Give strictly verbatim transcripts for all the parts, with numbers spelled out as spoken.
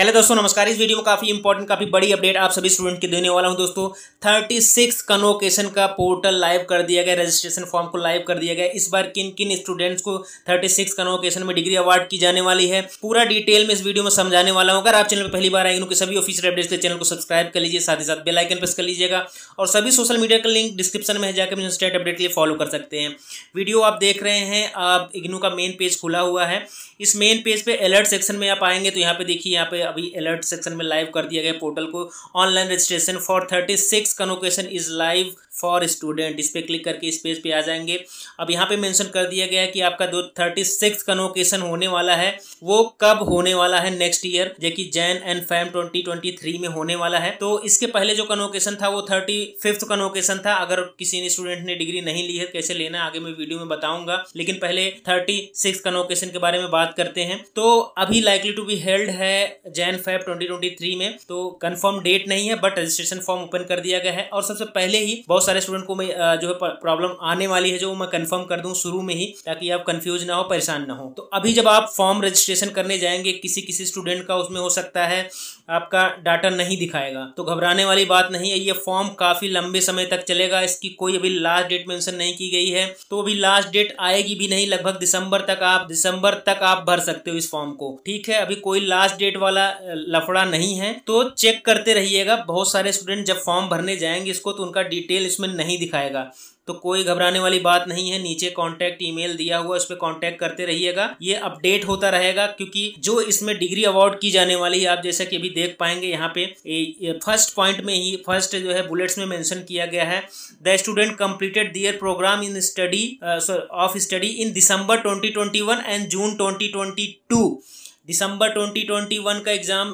Hello दोस्तों नमस्कार। इस वीडियो में काफ़ी इंपॉर्टेंट काफ़ी बड़ी अपडेट आप सभी स्टूडेंट के देने वाला हूं। दोस्तों छत्तीस कन्वोकेशन का पोर्टल लाइव कर दिया गया, रजिस्ट्रेशन फॉर्म को लाइव कर दिया गया। इस बार किन किन स्टूडेंट्स को छत्तीस कन्वोकेशन में डिग्री अवार्ड की जाने वाली है पूरा डिटेल में इस वीडियो में समझाने वाला हूँ। अगर आप चैनल पर पहली बार आएंगे सभी ऑफिशियल अपडेट्स के चैनल को सब्सक्राइब कर लीजिए, साथ ही साथ बेल आइकन प्रेस कर लीजिएगा और सभी सोशल मीडिया का लिंक डिस्क्रिप्शन में जाकर मुझे स्टेट अपडेट के लिए फॉलो कर सकते हैं। वीडियो आप देख रहे हैं, आप इग्नू का मेन पेज खुला हुआ है। इस मेन पेज पर अलर्ट सेक्शन में आप आएंगे तो यहाँ पे देखिए, यहाँ पे अभी अलर्ट सेक्शन में लाइव कर दिया गया पोर्टल को। ऑनलाइन रजिस्ट्रेशन फॉर छत्तीस convocation is live for student, इस पे क्लिक करके इस पेज पे आ जाएंगे। अब यहाँ पे मेंशन कर दिया गया है कि आपका जो छत्तीस कन्वोकेशन होने वाला है वो कब होने वाला है, नेक्स्ट ईयर जो कि Jan and Feb twenty twenty three में होने वाला है। तो इसके पहले जो कन्वोकेशन था वो पैंतीसवां कन्वोकेशन था। अगर किसी स्टूडेंट ने डिग्री नहीं ली है कैसे लेना आगे मैं वीडियो में बताऊंगा, लेकिन पहले छत्तीस कन्वोकेशन के बारे में बात करते हैं। तो अभी लाइकली टू बी हेल्ड है Jan Feb twenty twenty three में, तो कंफर्म डेट नहीं है बट रजिस्ट्रेशन फॉर्म ओपन कर दिया गया है। और सबसे पहले ही बहुत सारे स्टूडेंट को मैं जो है प्रॉब्लम आने वाली है जो मैं कंफर्म कर दूं शुरू में ही, ताकि आप कंफ्यूज ना हो, परेशान ना हो। तो अभी जब आप फॉर्म रजिस्ट्रेशन करने जाएंगे किसी किसी स्टूडेंट का उसमें हो सकता है आपका डाटा नहीं दिखाएगा, तो घबराने वाली बात नहीं है। ये फॉर्म काफी लंबे समय तक चलेगा, इसकी कोई अभी लास्ट डेट मेंशन नहीं की गई है, तो अभी लास्ट डेट आएगी भी नहीं। लगभग दिसंबर तक आप दिसंबर तक आप भर सकते हो इस फॉर्म को, ठीक है। अभी कोई लास्ट डेट वाला लफड़ा नहीं है, तो चेक करते रहिएगा। बहुत सारे स्टूडेंट जब फॉर्म भरने जाएंगे इसको तो उनका डिटेल इसमें नहीं दिखाएगा, तो कोई घबराने वाली बात नहीं है। नीचे कांटेक्ट ईमेल दिया हुआ, उस पर कांटेक्ट करते रहिएगा, ये अपडेट होता रहेगा। क्योंकि जो इसमें डिग्री अवार्ड की जाने वाली है आप जैसा कि अभी देख पाएंगे, यहाँ पे फर्स्ट पॉइंट में ही फर्स्ट जो है बुलेट्स में मेंशन किया गया है, the student completed their program in study of study in December twenty twenty one and June twenty twenty two. December twenty twenty one का एग्ज़ाम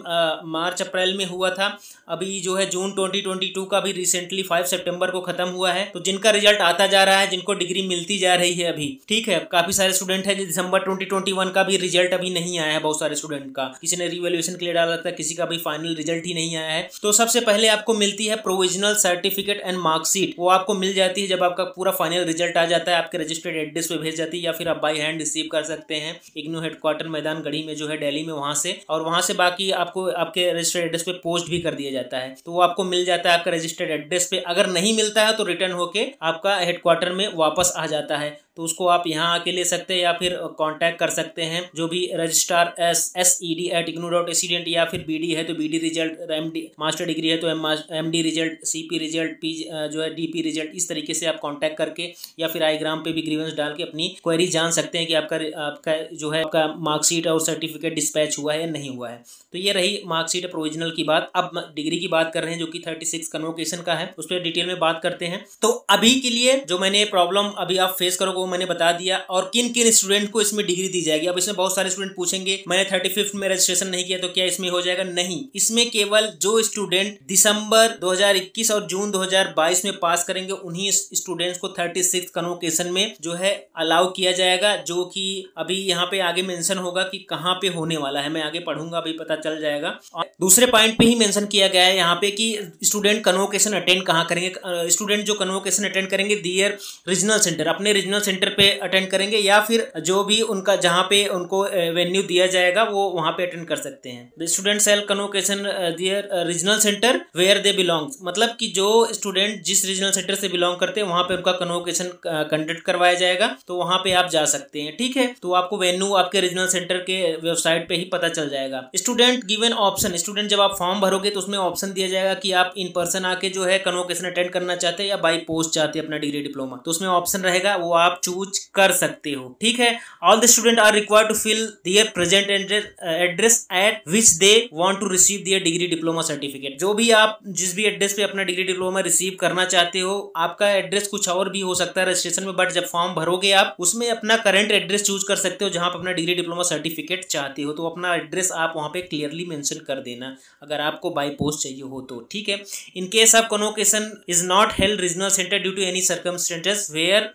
मार्च अप्रैल में हुआ था, अभी जो है जून ट्वेंटी ट्वेंटी टू का भी रिसेंटली पाँच सितंबर को ख़त्म हुआ है। तो जिनका रिजल्ट आता जा रहा है, जिनको डिग्री मिलती जा रही है अभी, ठीक है, काफ़ी सारे स्टूडेंट हैं जो दिसंबर ट्वेंटी ट्वेंटी वन का भी रिजल्ट अभी नहीं आया है। बहुत सारे स्टूडेंट का किसी ने रिवैल्यूएशन के लिए डाला था, किसी का भी फाइनल रिजल्ट ही नहीं आया है। तो सबसे पहले आपको मिलती है प्रोविजनल सर्टिफिकेट एंड मार्कशीट, वो आपको मिल जाती है जब आपका पूरा फाइनल रिजल्ट आ जाता है, आपके रजिस्टर्ड एड्रेस पर भेज जाती है, या फिर आप बाई हैंड रिसीव कर सकते हैं इग्नू हेडक्वार्टर मैदान गढ़ी में जो है दिल्ली में, वहां से। और वहां से बाकी आपको आपके रजिस्टर्ड एड्रेस पे पोस्ट भी कर दिया जाता है, तो वो आपको मिल जाता है आपका रजिस्टर्ड एड्रेस पे। अगर नहीं मिलता है तो रिटर्न होके आपका हेडक्वार्टर में वापस आ जाता है, तो उसको आप यहाँ आके ले सकते हैं या फिर कांटेक्ट कर सकते हैं जो भी registrar S S E D at IGNOU dot एसीडेंट, या फिर बीडी है तो BD result, M D master degree है तो M D result, CP result, P जो है डीपी रिजल्ट। इस तरीके से आप कांटेक्ट करके या फिर आईग्राम पे भी ग्रीवेंस डाल के अपनी क्वेरी जान सकते हैं कि आपका आपका जो है आपका मार्कशीट और सर्टिफिकेट डिस्पैच हुआ है या नहीं हुआ है। तो ये रही मार्कशीट प्रोविजनल की बात। अब डिग्री की बात कर रहे हैं जो कि छत्तीस कन्वोकेशन का है, उस पर डिटेल में बात करते हैं। तो अभी के लिए जो मैंने प्रॉब्लम अभी आप फेस करोगे मैंने बता दिया, और किन किन स्टूडेंट को इसमें डिग्री दी जाएगी। अब इसमें बहुत सारे स्टूडेंट पूछेंगे मैंने थर्टी फिफ्थ में रजिस्ट्रेशन नहीं किया तो क्या इसमें हो जाएगा? नहीं, इसमें केवल जो स्टूडेंट दिसंबर दो हज़ार इक्कीस और जून दो हज़ार बाईस में पास करेंगे उन्हीं स्टूडेंट्स को छत्तीस कन्वोकेशन में जो है अलाउ किया जाएगा, जो कि अभी यहाँ पे आगे मेंशन होगा कि कहाँ पे होने वाला है। मैं आगे पढ़ूंगा, अभी पता चल जाएगा। दूसरे पॉइंट पे ही मेंशन किया गया है यहाँ पे कि स्टूडेंट कन्वोकेशन अटेंड कहाँ करेंगे। स्टूडेंट जो कन्वोकेशन अटेंड करेंगे दियर रीजनल सेंटर, अपने रीजनल सेंटर सेंटर पे अटेंड करेंगे, या फिर जो भी उनका जहां पे उनको वेन्यू दिया जाएगा वो वहां पे अटेंड कर सकते हैं। The student shall convocation their regional centre where they belong, मतलब कि जो स्टूडेंट जिस रीजनल सेंटर से बिलोंग करते हैं वहां पे उनका कन्वोकेशन कंडक्ट करवाया जाएगा, तो वहां पे आप जा सकते हैं, ठीक है। तो आपको वेन्यू आपके रीजनल सेंटर के वेबसाइट पे ही पता चल जाएगा। स्टूडेंट गिवन ऑप्शन, स्टूडेंट जब आप फॉर्म भरोगे तो उसमें ऑप्शन दिया जाएगा कि आप इन पर्सन आके जो है कन्वोकेशन अटेंड करना चाहते हैं या बाई पोस्ट चाहते हैं अपना डिग्री डिप्लोमा, तो उसमें ऑप्शन रहेगा, वो आप चूज कर सकते हो, ठीक है। All the student are required to fill their present address at which they want to receive their degree diploma certificate. जो भी आप जिस भी एड्रेस पे अपना डिग्री डिप्लोमा रिसीव करना चाहते हो, आपका एड्रेस कुछ और भी हो सकता है रजिस्ट्रेशन में, बट जब फॉर्म भरोगे आप उसमें अपना करंट एड्रेस चूज कर सकते हो जहां पर अपना डिग्री डिप्लोमा सर्टिफिकेट चाहते हो, तो अपना एड्रेस आप वहां पे क्लियरली मेंशन कर देना अगर आपको बाय पोस्ट चाहिए हो तो, ठीक है। In case of convocation is not held regional centre due to any circumstances where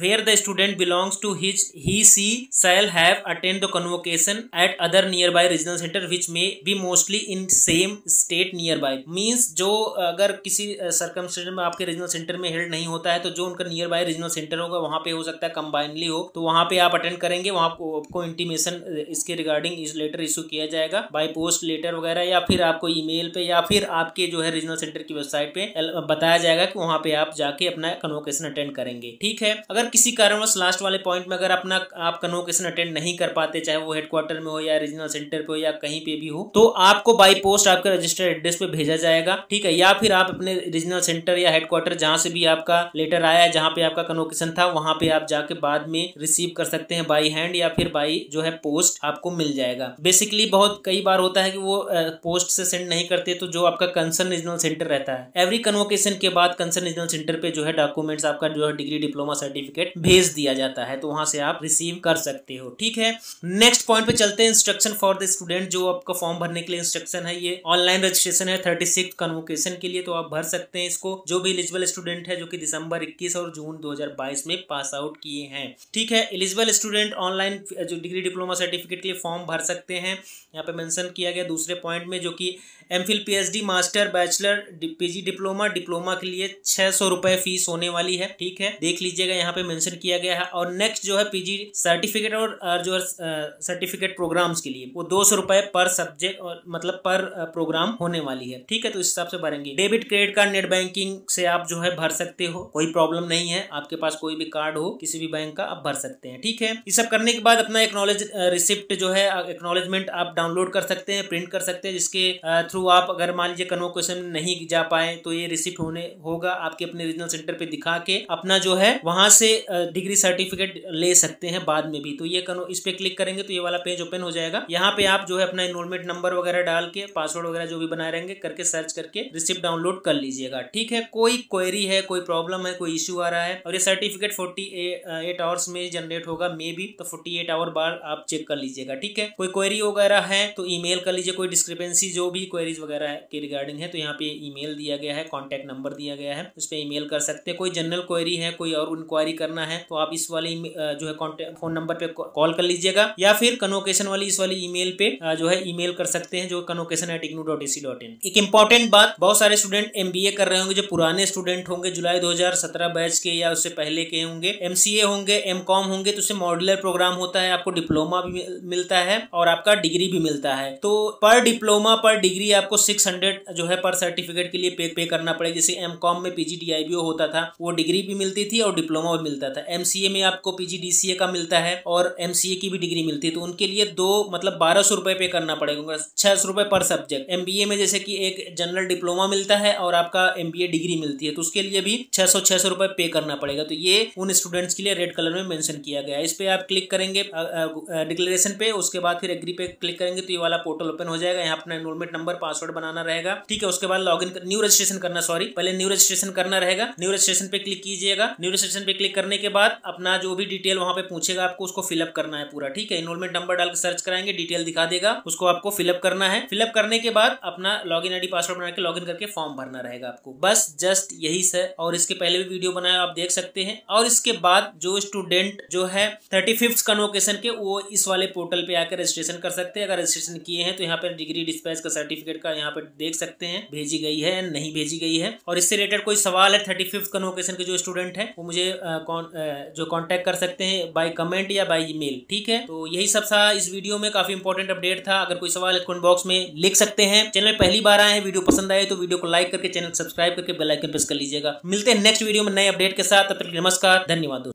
where where the student belongs to his he she shall have attend the convocation at other nearby regional center which may be mostly in same state nearby। Means जो अगर किसी circumstance में आपके regional centre में held नहीं होता है तो जो उनका नियर बाय रीजनल सेंटर होगा वहां पे हो सकता है कंबाइनली हो, तो वहां पे आप अटेंड करेंगे। वहां आपको इंटीमेशन इसके रिगार्डिंग इस लेटर इशू किया जाएगा बाय पोस्ट लेटर वगैरह, या फिर आपको ईमेल पे या फिर आपके जो है रीजनल सेंटर की वेबसाइट पे बताया जाएगा कि वहां पे आप जाके अपना कन्वोकेशन अटेंड करेंगे। ठीक है, अगर किसी कारणवश लास्ट वाले पॉइंट में अगर अपना आप कन्वोकेशन अटेंड नहीं कर पाते, चाहे वो हेडक्वार्टर में हो या रीजनल सेंटर पे हो या कहीं पे भी हो, तो आपको बाय पोस्ट आपके रजिस्टर्ड एड्रेस पे भेजा जाएगा। ठीक है, या फिर आप अपने रीजनल सेंटर या हेडक्वार्टर जहां से भी आपका लेटर आया है, जहां पे आपका कन्वोकेशन था, वहां पे आप जाके बाद में रिसीव कर सकते हैं बाय हैंड या फिर बाय जो है पोस्ट आपको मिल जाएगा। बेसिकली बहुत कई बार होता है कि वो पोस्ट से सेंड नहीं करते, तो जो आपका कंसर्न रीजनल सेंटर रहता है, एवरी कन्वोकेशन के बाद कंसर्न रीजनल सेंटर पे जो है डॉक्यूमेंट्स आपका जो है डिग्री डिप्लोमा सर्टिफिकेट भेज दिया जाता है, तो वहां से आप रिसीव कर सकते हो। ठीक है, नेक्स्ट पॉइंट पे चलते हैं, इंस्ट्रक्शन फॉर द स्टूडेंट। जो आपका फॉर्म भरने के लिए इंस्ट्रक्शन है, ये ऑनलाइन रजिस्ट्रेशन है थर्टी सिक्स कन्वोकेशन के लिए, तो आप भर सकते हैं इसको जो भी एलिजिबल स्टूडेंट है जो कि दिसंबर इक्कीस और जून दो हज़ार बाईस में पास आउट किए हैं। ठीक है, एलिजिबल स्टूडेंट ऑनलाइन जो डिग्री डिप्लोमा सर्टिफिकेट के लिए फॉर्म भर सकते हैं, यहाँ पे मेंशन किया गया दूसरे पॉइंट में, जो कि MPhil PhD master bachelor PG diploma diploma के लिए छह सौ रुपए फीस होने वाली है। ठीक है, देख लीजिएगा यहाँ पे मेंशन किया गया है। और नेक्स्ट जो है पीजी सर्टिफिकेट और जो सर्टिफिकेट प्रोग्राम्स के लिए वो दो सौ रुपए पर सब्जेक्ट और मतलब पर प्रोग्राम होने वाली है। ठीक है, तो इस हिसाब से भरेंगे। Debit credit card net banking से आप जो है भर सकते हो, कोई प्रॉब्लम नहीं है, आपके पास कोई भी कार्ड हो किसी भी बैंक का आप भर सकते हैं। ठीक है, ये सब करने के बाद अपना एक्नॉलेज रिसिप्ट जो है एक्नॉलेजमेंट आप डाउनलोड कर सकते हैं, प्रिंट कर सकते हैं, जिसके थ्रू आप अगर मान लीजिए कन्वोकेशन नहीं जा पाए तो ये रिसिप्ट होने होगा आपके अपने रीजनल सेंटर पे दिखा के अपना जो है वहां से डिग्री सर्टिफिकेट ले सकते हैं बाद में भी। तो ये इस पे क्लिक करेंगे तो ये वाला पेज ओपन हो जाएगा, यहाँ पे आप जो है अपना एनरोलमेंट नंबर वगैरह डाल के पासवर्ड वगैरह जो भी बनाए रहेंगे करके सर्च करके रिसिप्ट डाउनलोड कर लीजिएगा। ठीक है, कोई क्वेरी है, कोई प्रॉब्लम है, कोई इश्यू आ रहा है, और ये सर्टिफिकेट अड़तालीस आवर्स में जनरेट होगा मे बी, तो अड़तालीस आवर बार आप चेक कर लीजिएगा। ठीक है, कोई क्वेरी वगैरह है तो ईमेल कर लीजिए, कोई डिस्क्रिपेंसी जो भी क्वेरीज वगैरह के रिगार्डिंग है तो यहाँ पे ईमेल दिया गया है, कॉन्टैक्ट नंबर दिया गया है, उस पर ईमेल कर सकते हैं। कोई जनरल क्वेरी है, कोई और इंक्वायरी करना है तो आप इस वाले जो है कॉन्टैक्ट फोन नंबर पे कॉल कर लीजिएगा, या फिर कन्वोकेशन वाली इस वाली ईमेल पे जो है ईमेल कर सकते हैं, जो convocation at IGNOU dot A C dot in. एक इंपॉर्टेंट बात, बहुत सारे स्टूडेंट एम बी ए कर रहे होंगे जो पुराने स्टूडेंट होंगे, जुलाई दो हज़ार सत्रह बैच के या उससे पहले के होंगे, एमसीए होंगे, एमकॉम होंगे, तो उससे मॉड्यूलर प्रोग्राम होता है, आपको डिप्लोमा भी मिलता है और आपका डिग्री भी मिलता है। तो पर डिप्लोमा पर डिग्री आपको छह सौ जो है पर सर्टिफिकेट के लिए पे पे करना पड़ेगा। जैसे एमकॉम में पीजी डीआईबीओ होता था, वो डिग्री भी मिलती थी और डिप्लोमा भी मिलता था। एमसीए में आपको पीजी डीसीए का मिलता है और एमसीए की भी डिग्री मिलती है, तो उनके लिए दो मतलब बारह सौ रुपए पे करना पड़ेगा, छह सौ रुपए पर सब्जेक्ट। एमबीए में जैसे कि एक जनरल डिप्लोमा मिलता है और आपका एमबीए डिग्री मिलती है, तो उसके लिए भी छह सौ छह सौ रुपए पे करना पड़ेगा। तो ये उन स्टूडेंट्स के लिए रेड कलर में मेंशन किया गया है। इस पे आप क्लिक करेंगे डिक्लेरेशन पे, उसके बाद फिर एग्री पे क्लिक करेंगे तो ये वाला पोर्टल ओपन हो जाएगा। यहाँ अपना एनरोलमेंट नंबर पासवर्ड बनाना रहेगा। ठीक है, उसके बाद लॉगिन न्यू रजिस्ट्रेशन करना सॉरी पहले न्यू रजिस्ट्रेशन करना रहेगा। न्यू रजिस्ट्रेशन पे क्लिक कीजिएगा। न्यू रजिस्ट्रेशन पे क्लिक करने के बाद अपना जो भी डिटेल वहां पे पूछेगा आपको उसको फिलअप करना है पूरा। ठीक है, एनरोलमेंट नंबर डाल के सर्च कराएंगे, डिटेल दिखा देगा, उसको आपको फिलअप करना है। फिलअप करने के बाद अपना लॉग इन आईडी पासवर्ड बना के लॉग इन करके फॉर्म भरना रहेगा आपको, बस जस्ट यही से। और इसके पहले भी वीडियो बनाया आप देख सकते हैं। और इसके बाद जो स्टूडेंट जो है थर्टी फिफ्थ कन्वोकेशन के वो इस वाले पोर्टल पे आकर रजिस्ट्रेशन कर सकते हैं। अगर रजिस्ट्रेशन किए हैं तो यहाँ पर डिग्री डिस्पैच का सर्टिफिकेट का यहाँ पर देख सकते हैं भेजी गई है नहीं भेजी गई है। और इससे रिलेटेड कोई सवाल है थर्टी फिफ्थ कन्वोकेशन के जो स्टूडेंट है वो मुझे आ, कौन, आ, जो कॉन्टेक्ट कर सकते हैं बाय कमेंट या बाय ईमेल। ठीक है, तो यही सब था इस वीडियो में, काफी इंपॉर्टेंट अपडेट था। अगर कोई सवाल कमेंट बॉक्स में लिख सकते हैं। चैनल पहली बार आए हैं, वीडियो पसंद आए तो वीडियो को लाइक करके चैनल सब्सक्राइब करके बेल आइकन प्रेस कर लीजिएगा। मिलते हैं नेक्स्ट वीडियो में नए अपडेट के साथ, तब तक नमस्कार, धन्यवाद।